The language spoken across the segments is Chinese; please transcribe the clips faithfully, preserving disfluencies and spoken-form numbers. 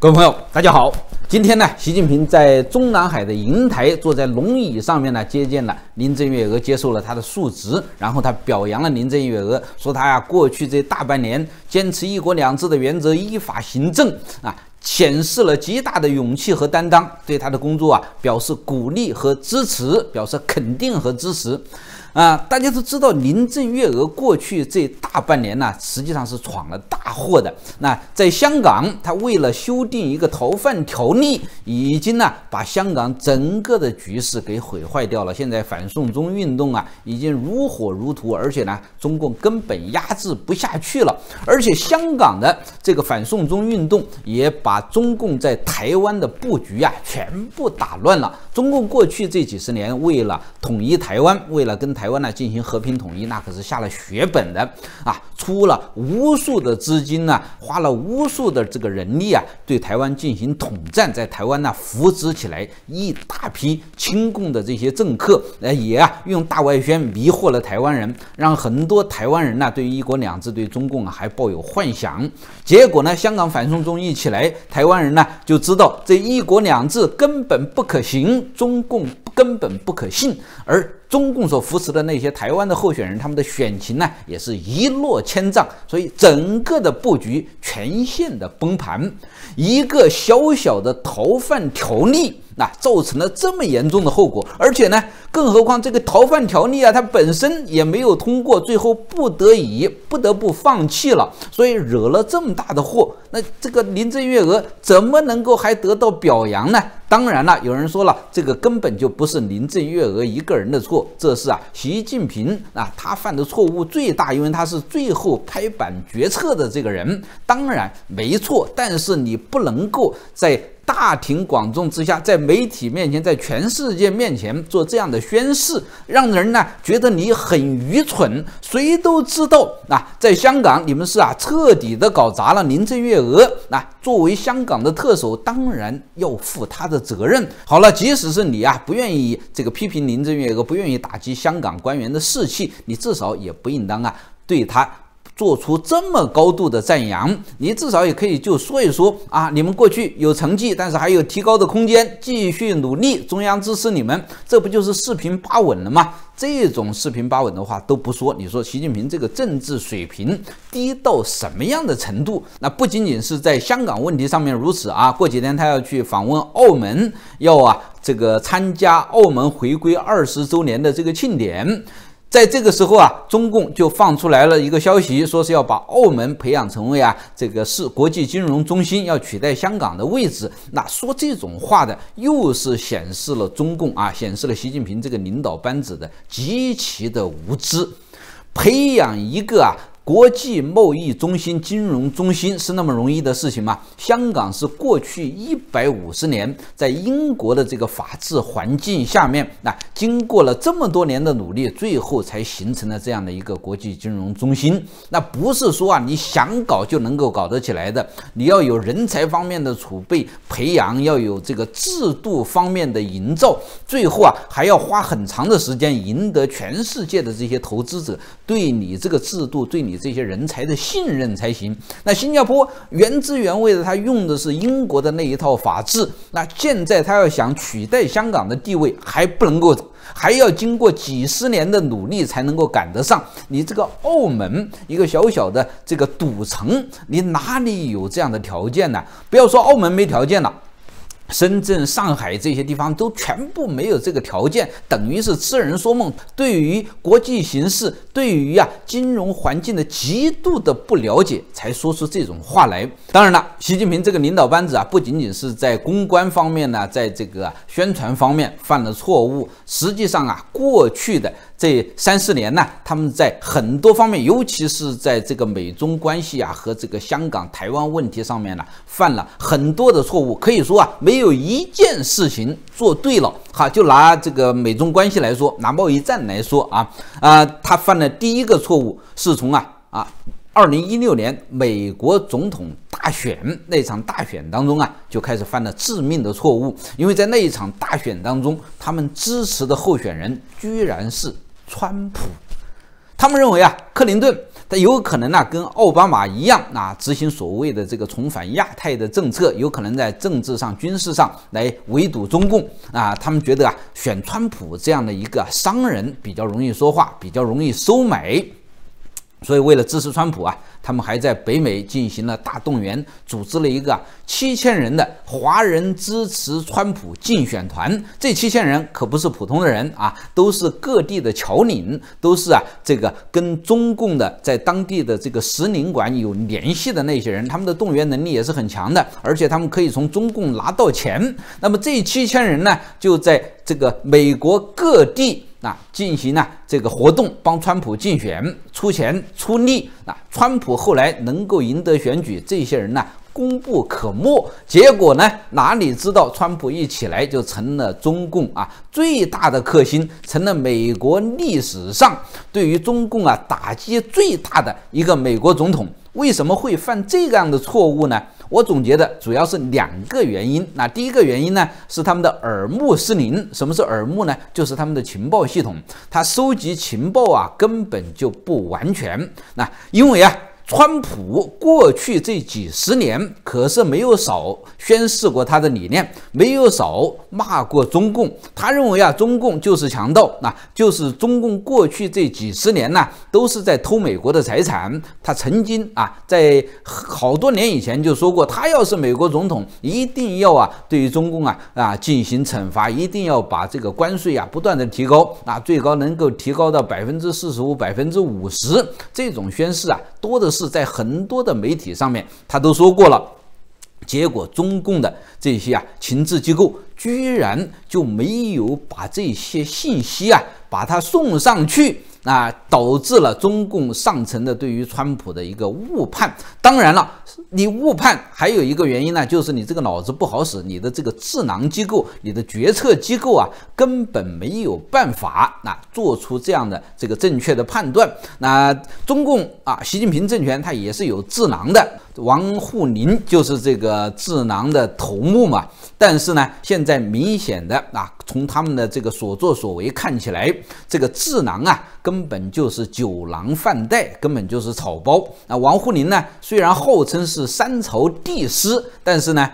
各位朋友，大家好。今天呢，习近平在中南海的瀛台坐在龙椅上面呢，接见了林郑月娥，接受了他的述职，然后他表扬了林郑月娥，说他呀过去这大半年坚持一国两制的原则，依法行政啊，显示了极大的勇气和担当，对他的工作啊表示鼓励和支持，表示肯定和支持。 啊、呃，大家都知道，林郑月娥过去这大半年呢，实际上是闯了大祸的。那在香港，她为了修订一个逃犯条例，已经呢把香港整个的局势给毁坏掉了。现在反送中运动啊，已经如火如荼，而且呢，中共根本压制不下去了。而且香港的这个反送中运动也把中共在台湾的布局啊全部打乱了。中共过去这几十年为了统一台湾，为了跟 台湾呢进行和平统一，那可是下了血本的啊，出了无数的资金呢、啊，花了无数的这个人力啊，对台湾进行统战，在台湾呢扶植起来一大批亲共的这些政客，呃，也啊用大外宣迷惑了台湾人，让很多台湾人呢对于一国两制、对中共啊还抱有幻想。结果呢，香港反送中一起来，台湾人呢就知道这一国两制根本不可行，中共根本不可信，而 中共所扶持的那些台湾的候选人，他们的选情呢也是一落千丈，所以整个的布局全线的崩盘。一个小小的逃犯条例，那造成了这么严重的后果，而且呢，更何况这个逃犯条例啊，它本身也没有通过，最后不得已不得不放弃了，所以惹了这么大的祸。那这个林郑月娥怎么能够还得到表扬呢？ 当然了，有人说了，这个根本就不是林郑月娥一个人的错，这是啊习近平啊他犯的错误最大，因为他是最后拍板决策的这个人，当然没错，但是你不能够在 大庭广众之下，在媒体面前，在全世界面前做这样的宣誓，让人呢觉得你很愚蠢。谁都知道啊，在香港你们是啊彻底的搞砸了林郑月娥啊。作为香港的特首，当然要负她的责任。好了，即使是你啊不愿意这个批评林郑月娥，不愿意打击香港官员的士气，你至少也不应当啊对她 做出这么高度的赞扬，你至少也可以就说一说啊，你们过去有成绩，但是还有提高的空间，继续努力，中央支持你们，这不就是四平八稳了吗？ 这种四平八稳的话都不说，你说习近平这个政治水平低到什么样的程度？那不仅仅是在香港问题上面如此啊，过几天他要去访问澳门，要啊这个参加澳门回归二十周年的这个庆典。 在这个时候啊，中共就放出来了一个消息，说是要把澳门培养成为啊这个是国际金融中心，要取代香港的位置。那说这种话的，又是显示了中共啊，显示了习近平这个领导班子的极其的无知。培养一个啊 国际贸易中心、金融中心是那么容易的事情吗？香港是过去一百五十年在英国的这个法治环境下面，那经过了这么多年的努力，最后才形成了这样的一个国际金融中心。那不是说啊，你想搞就能够搞得起来的，你要有人才方面的储备培养，要有这个制度方面的营造，最后啊还要花很长的时间赢得全世界的这些投资者对你这个制度、对你 这些人才的信任才行。那新加坡原汁原味的，他用的是英国的那一套法治。那现在他要想取代香港的地位，还不能够，还要经过几十年的努力才能够赶得上。你这个澳门一个小小的这个赌城，你哪里有这样的条件呢？不要说澳门没条件了， 深圳、上海这些地方都全部没有这个条件，等于是痴人说梦。对于国际形势，对于啊金融环境的极度的不了解，才说出这种话来。当然了，习近平这个领导班子啊，不仅仅是在公关方面呢，在这个宣传方面犯了错误，实际上啊，过去的 这三四年呢，他们在很多方面，尤其是在这个美中关系啊和这个香港、台湾问题上面呢，犯了很多的错误。可以说啊，没有一件事情做对了。哈，就拿这个美中关系来说，拿贸易战来说啊，啊、呃，他犯的第一个错误是从啊啊，二零一六年美国总统 大选那场大选当中啊，就开始犯了致命的错误，因为在那一场大选当中，他们支持的候选人居然是 川普，他们认为啊，克林顿他有可能呢、啊、跟奥巴马一样啊，执行所谓的这个重返亚太的政策，有可能在政治上、军事上来围堵中共啊。他们觉得啊，选川普这样的一个商人比较容易说话，比较容易收买。 所以，为了支持川普啊，他们还在北美进行了大动员，组织了一个七千人的华人支持川普竞选团。这七千人可不是普通的人啊，都是各地的侨领，都是啊这个跟中共的在当地的这个使领馆有联系的那些人。他们的动员能力也是很强的，而且他们可以从中共拿到钱。那么这七千人呢，就在这个美国各地。 啊，进行呢、啊、这个活动，帮川普竞选，出钱出力。啊，川普后来能够赢得选举，这些人呢、啊、功不可没。结果呢，哪里知道川普一起来就成了中共啊最大的克星，成了美国历史上对于中共啊打击最大的一个美国总统。为什么会犯这样的错误呢？ 我总结的主要是两个原因。那第一个原因呢，是他们的耳目失灵。什么是耳目呢？就是他们的情报系统，他收集情报啊，根本就不完全。那因为啊，川普过去这几十年可是没有少宣示过他的理念，没有少骂过中共。他认为啊，中共就是强盗，那就是中共过去这几十年呢、啊，都是在偷美国的财产。他曾经啊，在 好多年以前就说过，他要是美国总统，一定要啊，对于中共啊啊进行惩罚，一定要把这个关税啊不断的提高，啊最高能够提高到百分之四十五、百分之五十，这种宣示啊多的是在很多的媒体上面他都说过了。 结果，中共的这些啊情治机构居然就没有把这些信息啊，把它送上去啊，导致了中共上层的对于川普的一个误判。当然了，你误判还有一个原因呢，就是你这个脑子不好使，你的这个智囊机构、你的决策机构啊，根本没有办法啊做出这样的这个正确的判断。那中共啊，习近平政权它也是有智囊的。 王沪宁就是这个智囊的头目嘛，但是呢，现在明显的啊，从他们的这个所作所为看起来，这个智囊啊，根本就是酒囊饭袋，根本就是草包。那王沪宁呢，虽然号称是三朝帝师，但是呢，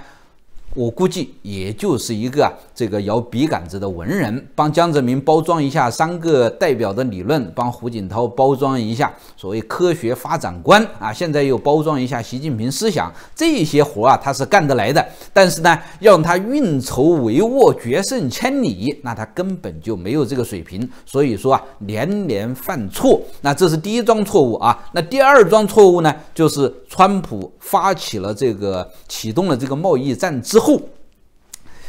我估计也就是一个、啊、这个摇笔杆子的文人，帮江泽民包装一下三个代表的理论，帮胡锦涛包装一下所谓科学发展观啊，现在又包装一下习近平思想，这些活啊他是干得来的。但是呢，让他运筹帷幄、决胜千里，那他根本就没有这个水平。所以说啊，连连犯错。那这是第一桩错误啊。那第二桩错误呢，就是川普发起了这个启动了这个贸易战之后。 后，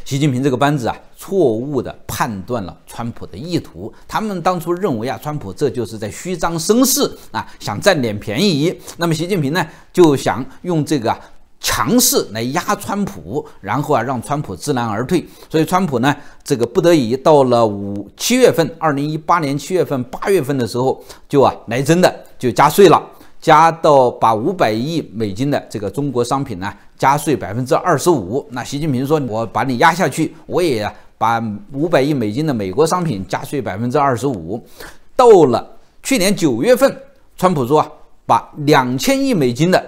习近平这个班子啊，错误的判断了川普的意图。他们当初认为啊，川普这就是在虚张声势啊，想占点便宜。那么习近平呢，就想用这个、啊。 强势来压川普，然后啊让川普知难而退，所以川普呢这个不得已到了五七月份，二零一八年七月份、八月份的时候就啊来真的就加税了，加到把五百亿美金的这个中国商品呢加税百分之二十五。那习近平说我把你压下去，我也把五百亿美金的美国商品加税百分之二十五。到了去年九月份，川普说啊把两千亿美金的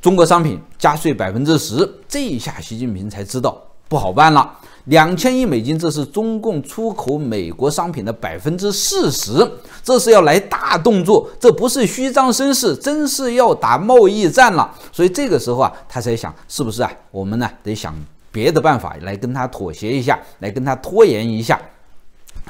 中国商品加税百分之十，这一下习近平才知道不好办了。两千亿美金，这是中共出口美国商品的百分之四十，这是要来大动作，这不是虚张声势，真是要打贸易战了。所以这个时候啊，他才想，是不是啊？我们呢得想别的办法来跟他妥协一下，来跟他拖延一下。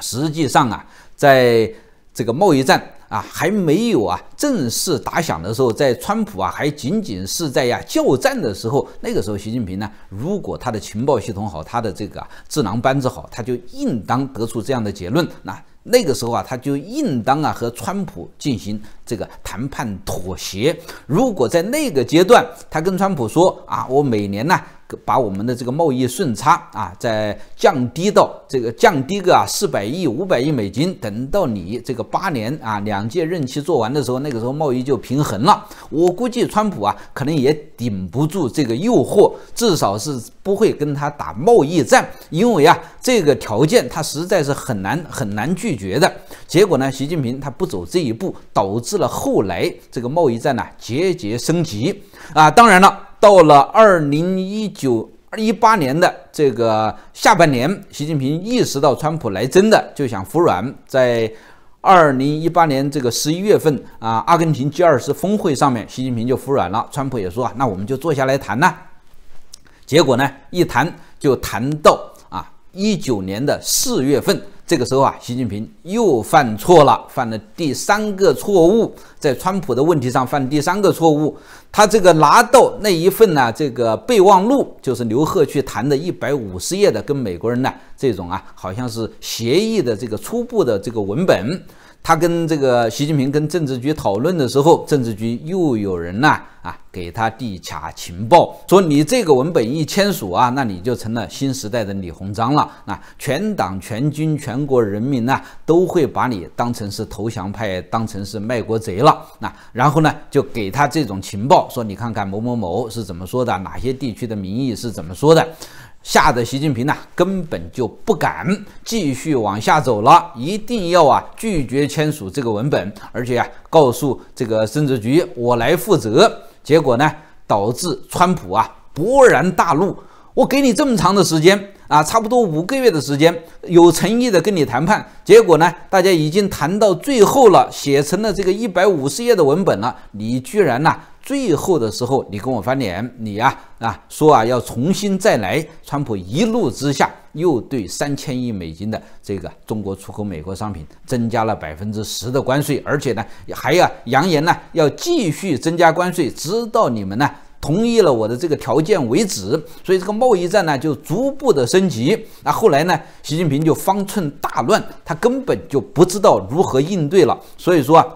实际上啊，在这个贸易战 啊，还没有啊正式打响的时候，在川普啊还仅仅是在呀、啊、叫战的时候，那个时候习近平呢，如果他的情报系统好，他的这个、啊、智囊班子好，他就应当得出这样的结论。那那个时候啊，他就应当啊和川普进行这个谈判妥协。如果在那个阶段，他跟川普说啊，我每年呢、啊、把我们的这个贸易顺差啊再降低到这个降低个啊四百亿、五百亿美金，等到你这个八年啊两。 两届任期做完的时候，那个时候贸易就平衡了。我估计川普啊，可能也顶不住这个诱惑，至少是不会跟他打贸易战，因为啊，这个条件他实在是很难很难去拒绝的。结果呢，习近平他不走这一步，导致了后来这个贸易战呢节节升级啊。当然了，到了二零一九。 一八年的这个下半年，习近平意识到川普来真的就想服软，在二零一八年这个十一月份啊，阿根廷 G 二十 峰会上面，习近平就服软了。川普也说啊，那我们就坐下来谈呐。结果呢，一谈就谈到啊一九年的四月份，这个时候啊，习近平又犯错了，犯了第三个错误，在川普的问题上犯第三个错误。 他这个拿到那一份呢、啊，这个备忘录就是刘鹤去谈的一百五十页的跟美国人呢这种啊，好像是协议的这个初步的这个文本。他跟这个习近平跟政治局讨论的时候，政治局又有人呢啊给他递卡情报，说你这个文本一签署啊，那你就成了新时代的李鸿章了啊！全党全军全国人民呢、啊、都会把你当成是投降派，当成是卖国贼了啊！然后呢就给他这种情报。 说你看看某某某是怎么说的，哪些地区的民意是怎么说的，吓得习近平呢、啊、根本就不敢继续往下走了，一定要啊拒绝签署这个文本，而且啊告诉这个政治局我来负责。结果呢导致川普啊勃然大怒，我给你这么长的时间。 啊，差不多五个月的时间，有诚意的跟你谈判，结果呢，大家已经谈到最后了，写成了这个一百五十页的文本了，你居然呢、啊，最后的时候你跟我翻脸，你呀啊、啊、说啊要重新再来，川普一怒之下又对三千亿美金的这个中国出口美国商品增加了百分之十的关税，而且呢还要扬言呢要继续增加关税，直到你们呢。 同意了我的这个条件为止，所以这个贸易战呢就逐步的升级。那后来呢，习近平就方寸大乱，他根本就不知道如何应对了。所以说啊，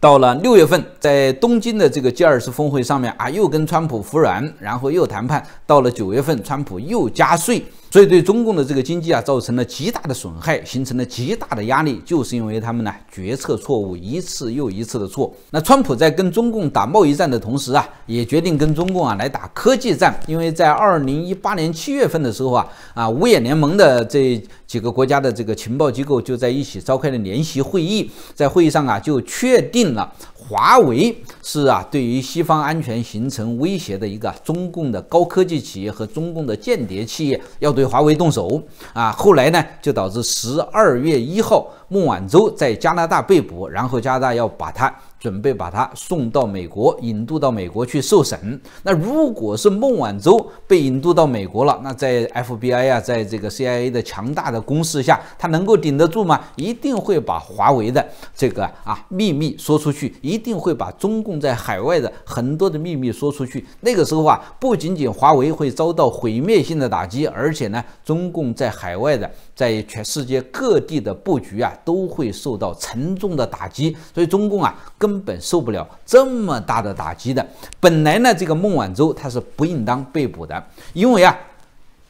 到了六月份，在东京的这个 G 二十 峰会上面啊，又跟川普服软，然后又谈判。到了九月份，川普又加税。 所以对中共的这个经济啊，造成了极大的损害，形成了极大的压力，就是因为他们呢决策错误，一次又一次的错。那川普在跟中共打贸易战的同时啊，也决定跟中共啊来打科技战，因为在二零一八年七月份的时候啊，啊五眼联盟的这几个国家的这个情报机构就在一起召开了联席会议，在会议上啊就确定了。 华为是啊，对于西方安全形成威胁的一个中共的高科技企业和中共的间谍企业要对华为动手啊。后来呢，就导致十二月一号，孟晚舟在加拿大被捕，然后加拿大要把他准备把他送到美国，引渡到美国去受审。那如果是孟晚舟被引渡到美国了，那在 F B I 啊，在这个 C I A 的强大的攻势下，他能够顶得住吗？一定会把华为的这个啊秘密说出去。 一定会把中共在海外的很多的秘密说出去。那个时候啊，不仅仅华为会遭到毁灭性的打击，而且呢，中共在海外的，在全世界各地的布局啊，都会受到沉重的打击。所以中共啊，根本受不了这么大的打击的。本来呢，这个孟晚舟她是不应当被捕的，因为啊。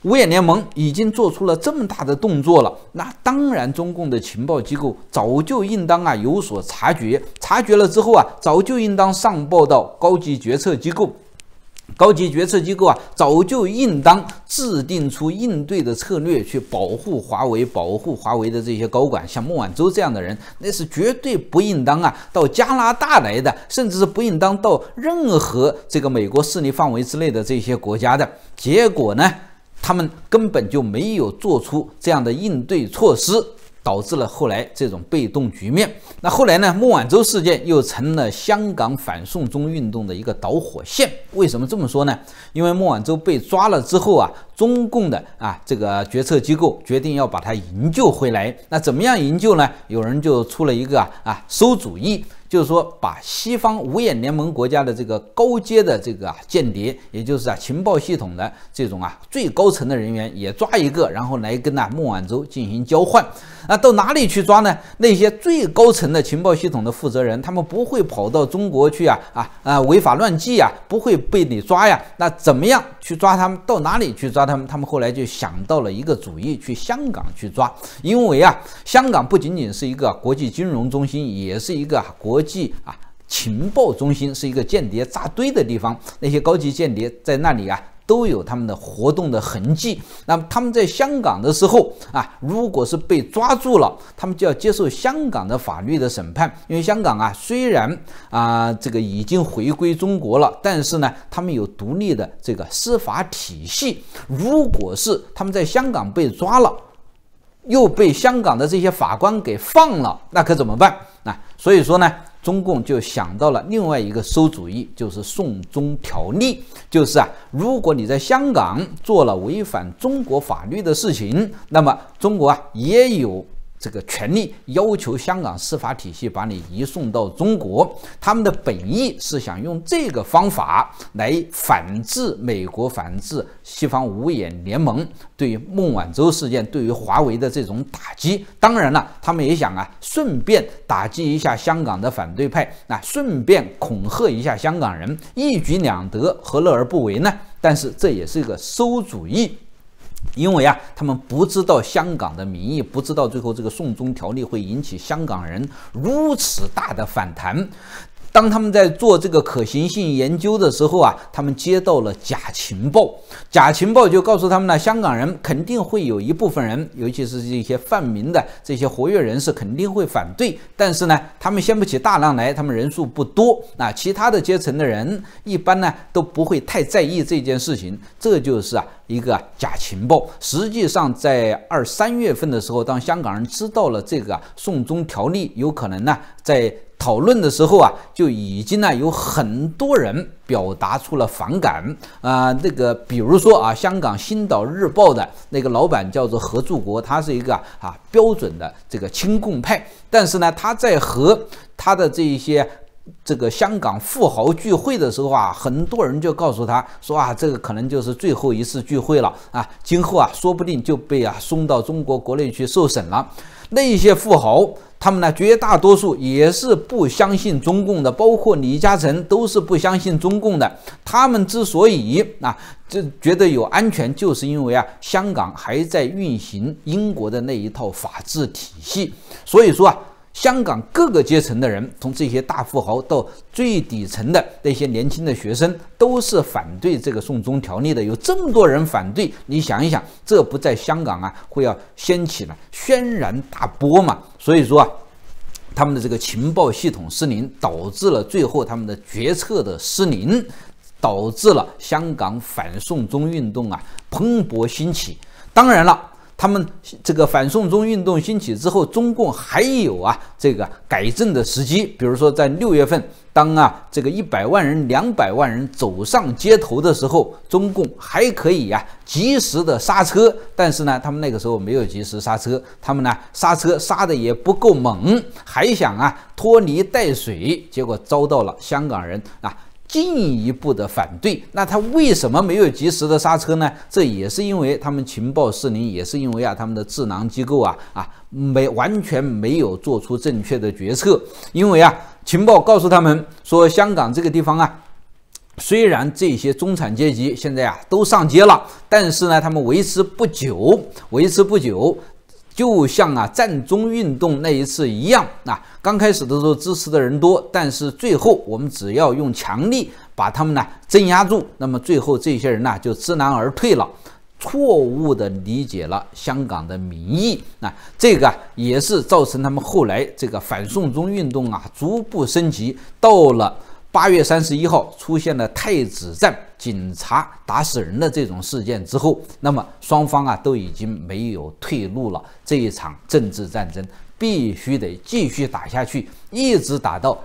五眼联盟已经做出了这么大的动作了，那当然，中共的情报机构早就应当啊有所察觉，察觉了之后啊，早就应当上报到高级决策机构。 高级决策机构啊，早就应当制定出应对的策略，去保护华为，保护华为的这些高管，像孟晚舟这样的人，那是绝对不应当啊到加拿大来的，甚至是不应当到任何这个美国势力范围之内的这些国家的。结果呢，他们根本就没有做出这样的应对措施。 导致了后来这种被动局面。那后来呢？孟晚舟事件又成了香港反送中运动的一个导火线。为什么这么说呢？因为孟晚舟被抓了之后啊，中共的啊这个决策机构决定要把他营救回来。那怎么样营救呢？有人就出了一个啊啊馊主意。 就是说，把西方五眼联盟国家的这个高阶的这个啊间谍，也就是啊情报系统的这种啊最高层的人员也抓一个，然后来跟啊孟晚舟进行交换。那到哪里去抓呢？那些最高层的情报系统的负责人，他们不会跑到中国去啊啊啊违法乱纪啊，不会被你抓呀。那怎么样去抓他们？到哪里去抓他们？他们后来就想到了一个主意，去香港去抓，因为啊香港不仅仅是一个国际金融中心，也是一个国。 国际啊情报中心是一个间谍扎堆的地方，那些高级间谍在那里啊都有他们的活动的痕迹。那么他们在香港的时候啊，如果是被抓住了，他们就要接受香港的法律的审判。因为香港啊，虽然啊、呃、这个已经回归中国了，但是呢，他们有独立的这个司法体系。如果是他们在香港被抓了，又被香港的这些法官给放了，那可怎么办？啊，所以说呢，中共就想到了另外一个馊主意，就是送中条例，就是啊，如果你在香港做了违反中国法律的事情，那么中国啊也有这个权利要求香港司法体系把你移送到中国。他们的本意是想用这个方法来反制美国，反制西方五眼联盟对于孟晚舟事件、对于华为的这种打击。当然了，他们也想啊，顺便打击一下香港的反对派，那、啊、顺便恐吓一下香港人，一举两得，何乐而不为呢？但是这也是一个馊主意。因为啊，他们不知道香港的民意，不知道最后这个送中条例会引起香港人如此大的反弹。当他们在做这个可行性研究的时候啊，他们接到了假情报，假情报就告诉他们呢，香港人肯定会有一部分人，尤其是这些泛民的这些活跃人士肯定会反对，但是呢，他们掀不起大浪来，他们人数不多，那其他的阶层的人一般呢都不会太在意这件事情。这就是啊一个假情报。实际上在二三月份的时候，当香港人知道了这个送中条例有可能呢在讨论的时候啊，就已经呢有很多人表达出了反感啊、呃。那个比如说啊，香港《星岛日报》的那个老板叫做何柱国，他是一个啊标准的这个亲共派，但是呢，他在和他的这一些这个香港富豪聚会的时候啊，很多人就告诉他说啊，这个可能就是最后一次聚会了啊，今后啊，说不定就被啊送到中国国内去受审了。那些富豪，他们呢，绝大多数也是不相信中共的，包括李嘉诚都是不相信中共的。他们之所以啊，就觉得有安全，就是因为啊，香港还在运行英国的那一套法治体系。所以说啊，香港各个阶层的人，从这些大富豪到最底层的那些年轻的学生，都是反对这个送中条例的。有这么多人反对，你想一想，这不在香港啊，会要掀起了轩然大波嘛？所以说啊，他们的这个情报系统失灵，导致了最后他们的决策的失灵，导致了香港反送中运动啊蓬勃兴起。当然了，他们这个反送中运动兴起之后，中共还有啊这个改正的时机。比如说在六月份，当啊这个一百万人、两百万人走上街头的时候，中共还可以啊及时的刹车。但是呢，他们那个时候没有及时刹车，他们呢刹车刹的也不够猛，还想啊拖泥带水，结果遭到了香港人啊进一步的反对。那他为什么没有及时的刹车呢？这也是因为他们情报失灵，也是因为啊他们的智囊机构啊啊没完全没有做出正确的决策。因为啊情报告诉他们说，香港这个地方啊，虽然这些中产阶级现在啊都上街了，但是呢他们维持不久，维持不久。就像啊战中运动那一次一样啊，刚开始的时候支持的人多，但是最后我们只要用强力把他们呢镇压住，那么最后这些人呢就知难而退了，错误的理解了香港的民意啊，这个也是造成他们后来这个反送中运动啊逐步升级。到了八月三十一号出现了太子站警察打死人的这种事件之后，那么双方啊都已经没有退路了，这一场政治战争必须得继续打下去，一直打到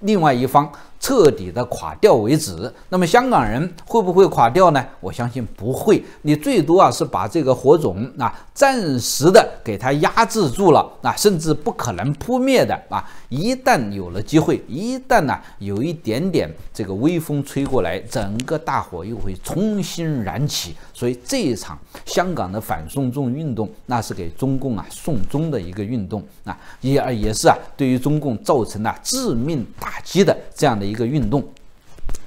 另外一方彻底的垮掉为止。那么香港人会不会垮掉呢？我相信不会，你最多啊是把这个火种啊暂时的给它压制住了啊，甚至不可能扑灭的啊。一旦有了机会，一旦呢、啊、有一点点这个微风吹过来，整个大火又会重新燃起。所以这一场香港的反送中运动，那是给中共啊送终的一个运动啊，也也是啊对于中共造成了致命打打击的这样的一个运动。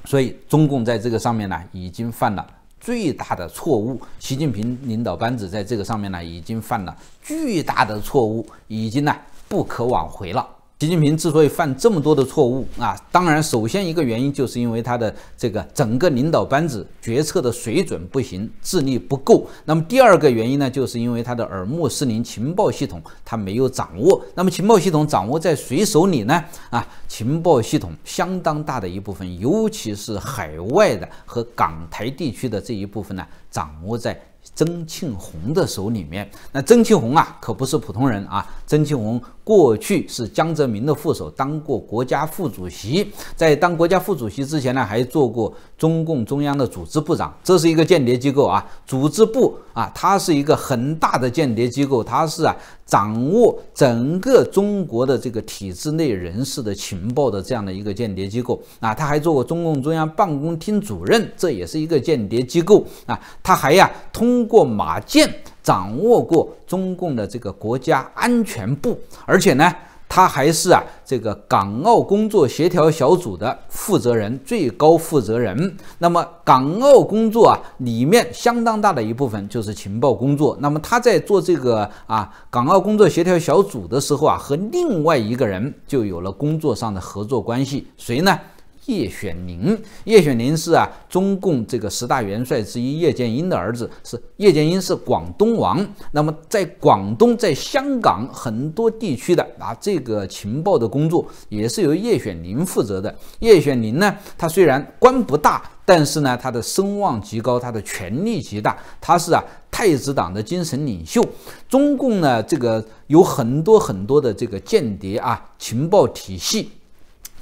所以中共在这个上面呢已经犯了最大的错误，习近平领导班子在这个上面呢已经犯了巨大的错误，已经呢不可挽回了。习近平之所以犯这么多的错误啊，当然首先一个原因就是因为他的这个整个领导班子决策的水准不行，智力不够。那么第二个原因呢，就是因为他的耳目四邻情报系统他没有掌握。那么情报系统掌握在谁手里呢？啊，情报系统相当大的一部分，尤其是海外的和港台地区的这一部分呢，掌握在 曾庆红的手里面。那曾庆红啊，可不是普通人啊。曾庆红过去是江泽民的副手，当过国家副主席。在当国家副主席之前呢，还做过中共中央的组织部长。这是一个间谍机构啊，组织部啊，它是一个很大的间谍机构，它是啊掌握整个中国的这个体制内人士的情报的这样的一个间谍机构啊。他还做过中共中央办公厅主任，这也是一个间谍机构啊。他还呀、啊、通 通过马建掌握过中共的这个国家安全部，而且呢，他还是啊这个港澳工作协调小组的负责人，最高负责人。那么港澳工作啊里面相当大的一部分就是情报工作。那么他在做这个啊港澳工作协调小组的时候啊，和另外一个人就有了工作上的合作关系，谁呢？ 叶选宁，叶选宁是啊，中共这个十大元帅之一叶剑英的儿子，是叶剑英是广东王。那么在广东、在香港很多地区的啊，这个情报的工作也是由叶选宁负责的。叶选宁呢，他虽然官不大， 但是呢，他的声望极高，他的权力极大，他是啊太子党的精神领袖。中共呢，这个有很多很多的这个间谍啊情报体系。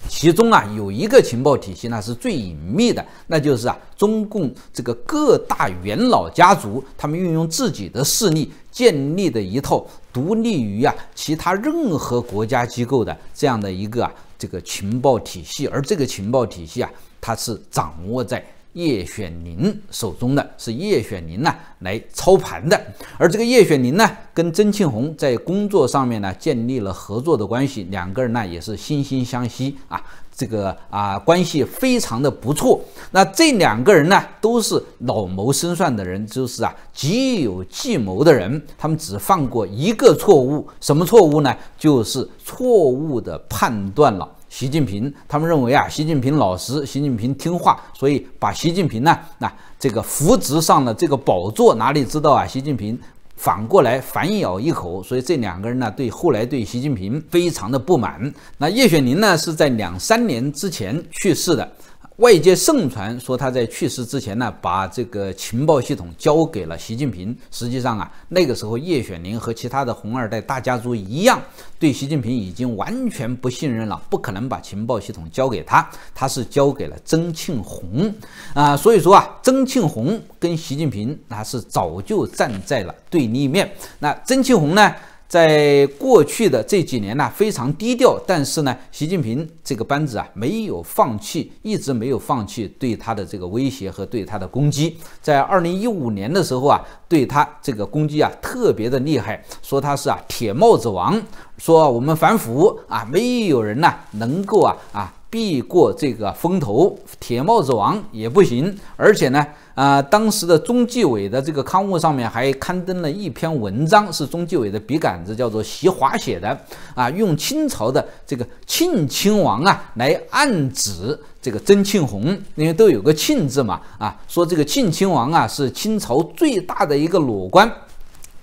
其中啊有一个情报体系呢是最隐秘的，那就是啊中共这个各大元老家族，他们运用自己的势力建立的一套独立于啊其他任何国家机构的这样的一个啊这个情报体系，而这个情报体系啊，它是掌握在 叶选宁手中的，是叶选宁呢来操盘的，而这个叶选宁呢跟曾庆红在工作上面呢建立了合作的关系，两个人呢也是惺惺相惜啊，这个啊关系非常的不错。那这两个人呢都是老谋深算的人，就是啊极有计谋的人，他们只犯过一个错误，什么错误呢？就是错误的判断了 习近平，他们认为啊，习近平老实，习近平听话，所以把习近平呢，那这个扶植上了这个宝座，哪里知道啊，习近平 反过来反咬一口，所以这两个人呢，对后来对习近平非常的不满。那叶选宁呢，是在两三年之前去世的，外界盛传说他在去世之前呢，把这个情报系统交给了习近平。实际上啊，那个时候叶选宁和其他的红二代大家族一样，对习近平已经完全不信任了，不可能把情报系统交给他，他是交给了曾庆红啊。所以说啊，曾庆红跟习近平那是早就站在了对 立面。那曾庆红呢，在过去的这几年呢，非常低调，但是呢，习近平这个班子啊，没有放弃，一直没有放弃对他的这个威胁和对他的攻击。在二零一五年的时候啊，对他这个攻击啊，特别的厉害，说他是啊铁帽子王，说我们反腐啊，没有人呢能够啊啊 避过这个风头，铁帽子王也不行。而且呢，啊、呃，当时的中纪委的这个刊物上面还刊登了一篇文章，是中纪委的笔杆子，叫做席华写的，啊，用清朝的这个庆亲王啊来暗指 这个曾庆红，因为都有个“庆”字嘛，啊，说这个庆亲王啊是清朝最大的一个裸官。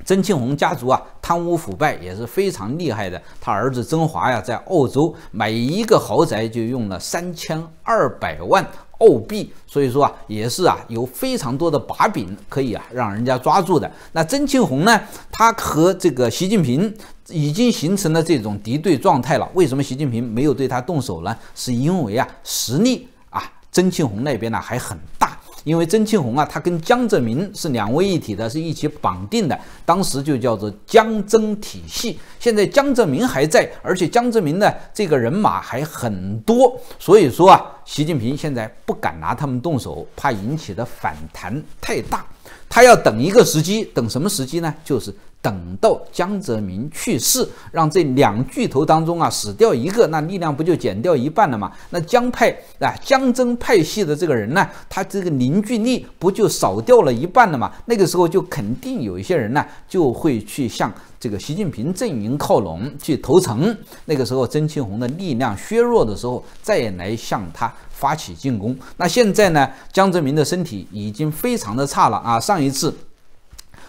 曾庆红家族啊，贪污腐败也是非常厉害的。他儿子曾华呀，在澳洲买一个豪宅就用了三千二百万澳币，所以说啊，也是啊，有非常多的把柄可以啊，让人家抓住的。那曾庆红呢，他和这个习近平 已经形成了这种敌对状态了。为什么习近平没有对他动手呢？是因为啊，实力啊，曾庆红那边呢还很大。 因为曾庆红啊，他跟江泽民是两位一体的，是一起绑定的，当时就叫做江曾体系。现在江泽民还在，而且江泽民的这个人马还很多，所以说啊，习近平现在不敢拿他们动手，怕引起的反弹太大。他要等一个时机，等什么时机呢？就是等到江泽民去世，让这两巨头当中啊死掉一个，那力量不就减掉一半了吗？那江派啊江征派系的这个人呢，他这个凝聚力不就少掉了一半了吗？那个时候就肯定有一些人呢就会去向这个习近平阵营靠拢，去投诚。那个时候曾庆红的力量削弱的时候，再来向他发起进攻。那现在呢，江泽民的身体已经非常的差了啊，上一次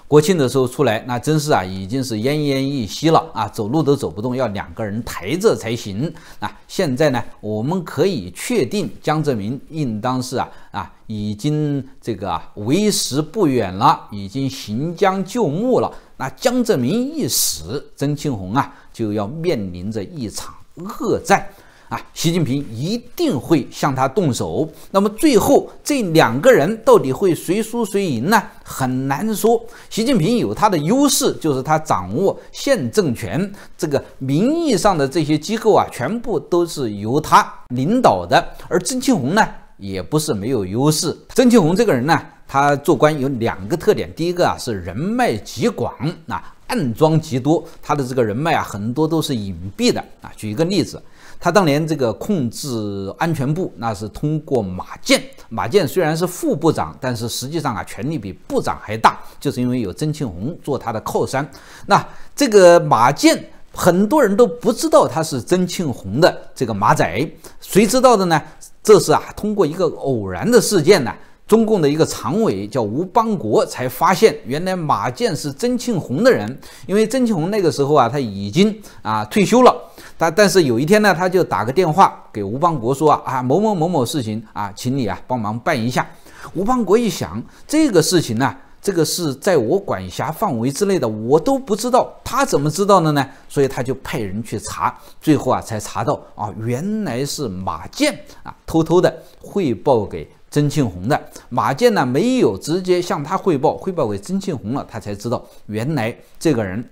国庆的时候出来，那真是啊，已经是奄奄一息了啊，走路都走不动，要两个人抬着才行啊。现在呢，我们可以确定江泽民应当是啊啊，已经这个啊为时不远了，已经行将就木了。那江泽民一死，曾庆红啊就要面临着一场恶战。啊，习近平一定会向他动手。那么最后这两个人到底会谁输谁赢呢？很难说。习近平有他的优势，就是他掌握县政权，这个名义上的这些机构啊，全部都是由他领导的。而曾庆红呢，也不是没有优势。曾庆红这个人呢，他做官有两个特点，第一个啊是人脉极广啊，暗桩极多。他的这个人脉啊，很多都是隐蔽的啊。举一个例子。他当年这个控制安全部，那是通过马建。马建虽然是副部长，但是实际上啊，权力比部长还大，就是因为有曾庆红做他的靠山。那这个马建，很多人都不知道他是曾庆红的这个马仔，谁知道的呢？这是啊，通过一个偶然的事件呢、啊。中共的一个常委叫吴邦国才发现，原来马建是曾庆红的人。因为曾庆红那个时候啊，他已经啊退休了。他但是有一天呢，他就打个电话给吴邦国说啊啊某某某某事情啊，请你啊帮忙办一下。吴邦国一想，这个事情呢、啊，这个是在我管辖范围之内的，我都不知道，他怎么知道的呢？所以他就派人去查，最后啊才查到啊，原来是马建啊偷偷的汇报给曾庆红的。马建呢没有直接向他汇报，汇报给曾庆红了，他才知道原来这个人，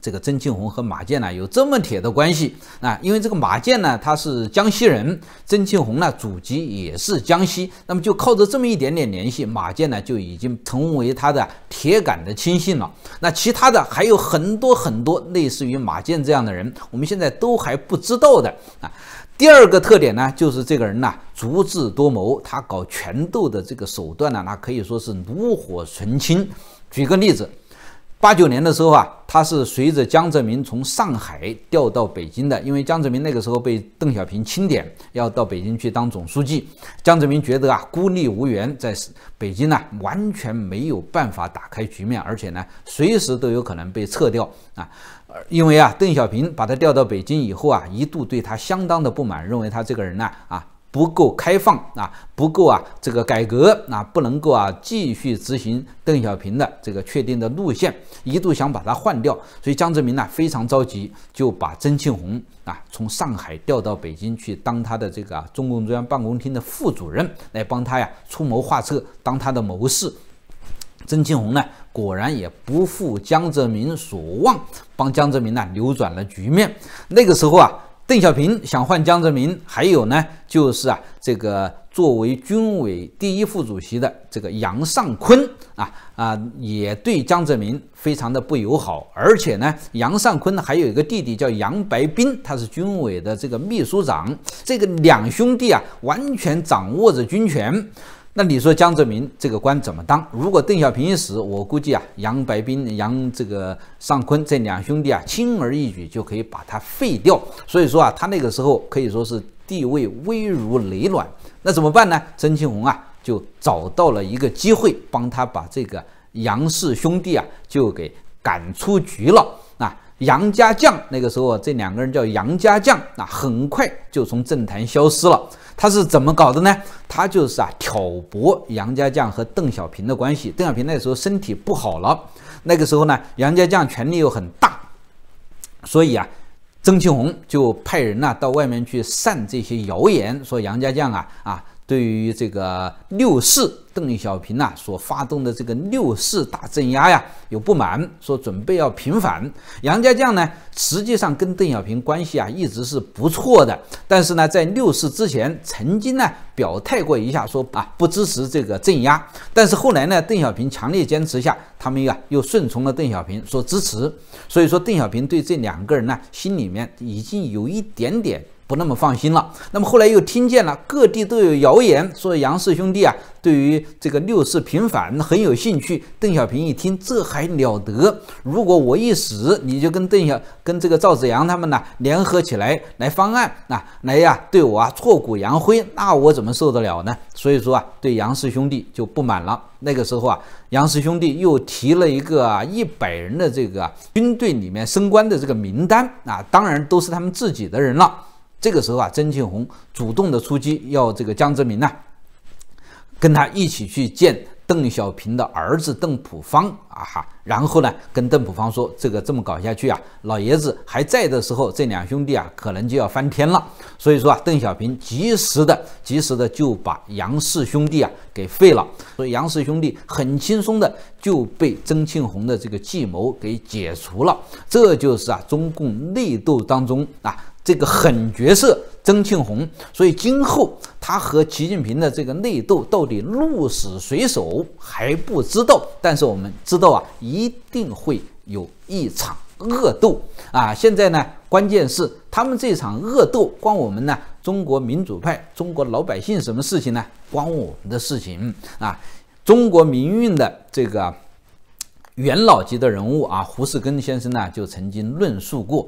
这个曾庆红和马建呢有这么铁的关系啊！因为这个马建呢他是江西人，曾庆红呢祖籍也是江西，那么就靠着这么一点点联系，马建呢就已经成为他的铁杆的亲信了。那其他的还有很多很多类似于马建这样的人，我们现在都还不知道的啊。第二个特点呢，就是这个人呢足智多谋，他搞权斗的这个手段呢，那可以说是炉火纯青。举个例子，八九年的时候啊，他是随着江泽民从上海调到北京的，因为江泽民那个时候被邓小平钦点，要到北京去当总书记。江泽民觉得啊，孤立无援，在北京呢、啊、完全没有办法打开局面，而且呢，随时都有可能被撤掉啊。因为啊，邓小平把他调到北京以后啊，一度对他相当的不满，认为他这个人呢啊。啊不够开放啊，不够啊，这个改革啊，不能够啊继续执行邓小平的这个确定的路线，一度想把他换掉，所以江泽民呢非常着急，就把曾庆红啊从上海调到北京去当他的这个、啊、中共中央办公厅的副主任，来帮他呀出谋划策，当他的谋士。曾庆红呢果然也不负江泽民所望，帮江泽民呢扭转了局面。那个时候啊。邓小平想换江泽民，还有呢，就是啊，这个作为军委第一副主席的这个杨尚昆啊啊，也对江泽民非常的不友好。而且呢，杨尚昆还有一个弟弟叫杨白冰，他是军委的这个秘书长。这个两兄弟啊，完全掌握着军权。那你说江泽民这个官怎么当？如果邓小平一死，我估计啊，杨白冰、杨这个尚昆这两兄弟啊，轻而易举就可以把他废掉。所以说啊，他那个时候可以说是地位危如累卵。那怎么办呢？曾庆红啊，就找到了一个机会，帮他把这个杨氏兄弟啊，就给赶出局了。啊，杨家将那个时候这两个人叫杨家将啊，很快就从政坛消失了。他是怎么搞的呢？他就是啊挑拨杨家将和邓小平的关系。邓小平那时候身体不好了，那个时候呢，杨家将权力又很大，所以啊，曾庆红就派人呢、啊、到外面去散这些谣言，说杨家将啊啊。对于这个六四邓小平呐、啊、所发动的这个六四大镇压呀有不满，说准备要平反。杨家将呢，实际上跟邓小平关系啊一直是不错的，但是呢，在六四之前曾经呢表态过一下，说啊不支持这个镇压，但是后来呢，邓小平强烈坚持下，他们呀又顺从了邓小平，说支持。所以说，邓小平对这两个人呢，心里面已经有一点点不那么放心了。那么后来又听见了各地都有谣言说杨氏兄弟啊对于这个六四平反很有兴趣，邓小平一听这还了得，如果我一死，你就跟邓小跟这个赵紫阳他们呢联合起来来方案啊来呀、啊、对我啊挫骨扬灰，那我怎么受得了呢？所以说啊对杨氏兄弟就不满了。那个时候啊杨氏兄弟又提了一个一百人的这个军队里面升官的这个名单啊，当然都是他们自己的人了。这个时候啊，曾庆红主动的出击，要这个江泽民呢、啊，跟他一起去见邓小平的儿子邓朴方啊哈，然后呢，跟邓朴方说，这个这么搞下去啊，老爷子还在的时候，这两兄弟啊，可能就要翻天了。所以说啊，邓小平及时的、及时的就把杨氏兄弟啊给废了，所以杨氏兄弟很轻松的就被曾庆红的这个计谋给解除了。这就是啊，中共内斗当中啊。这个狠角色曾庆红，所以今后他和习近平的这个内斗到底鹿死谁手还不知道，但是我们知道啊，一定会有一场恶斗啊！现在呢，关键是他们这场恶斗关我们呢中国民主派、中国老百姓什么事情呢？关我们的事情啊！中国民运的这个元老级的人物啊，胡适根先生呢就曾经论述过。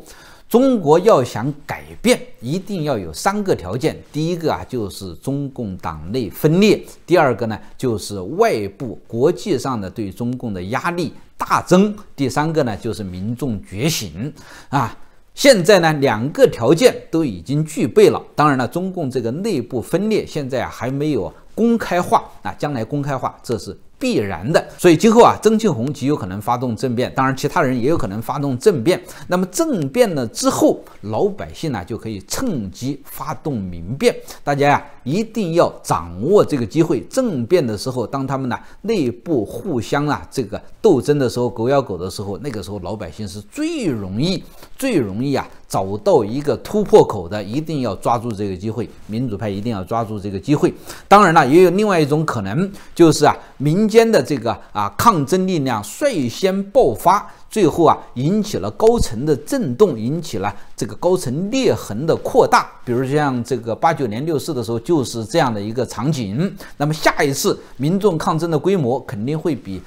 中国要想改变，一定要有三个条件。第一个啊，就是中共党内分裂；第二个呢，就是外部国际上的对中共的压力大增；第三个呢，就是民众觉醒啊。现在呢，两个条件都已经具备了。当然了，中共这个内部分裂现在啊还没有公开化啊，将来公开化，这是必然的。所以今后啊，曾庆红极有可能发动政变，当然其他人也有可能发动政变。那么政变了之后，老百姓呢就可以趁机发动民变。大家呀、啊、一定要掌握这个机会。政变的时候，当他们呢内部互相啊这个斗争的时候，狗咬狗的时候，那个时候老百姓是最容易最容易啊找到一个突破口的，一定要抓住这个机会。民主派一定要抓住这个机会。当然了，也有另外一种可能，就是啊民间的这个啊抗争力量率先爆发，最后啊引起了高层的震动，引起了这个高层裂痕的扩大。比如像这个八九年六四的时候就是这样的一个场景。那么下一次民众抗争的规模肯定会比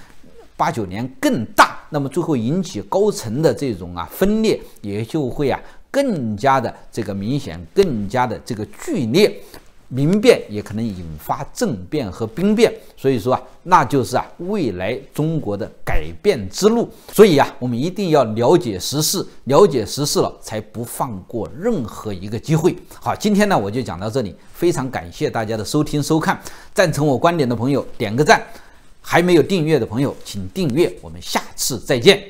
八九年更大，那么最后引起高层的这种啊分裂也就会啊更加的这个明显，更加的这个剧烈。民变也可能引发政变和兵变，所以说啊，那就是啊未来中国的改变之路。所以啊，我们一定要了解时事，了解时事了，才不放过任何一个机会。好，今天呢我就讲到这里，非常感谢大家的收听收看。赞成我观点的朋友点个赞，还没有订阅的朋友请订阅。我们下次再见。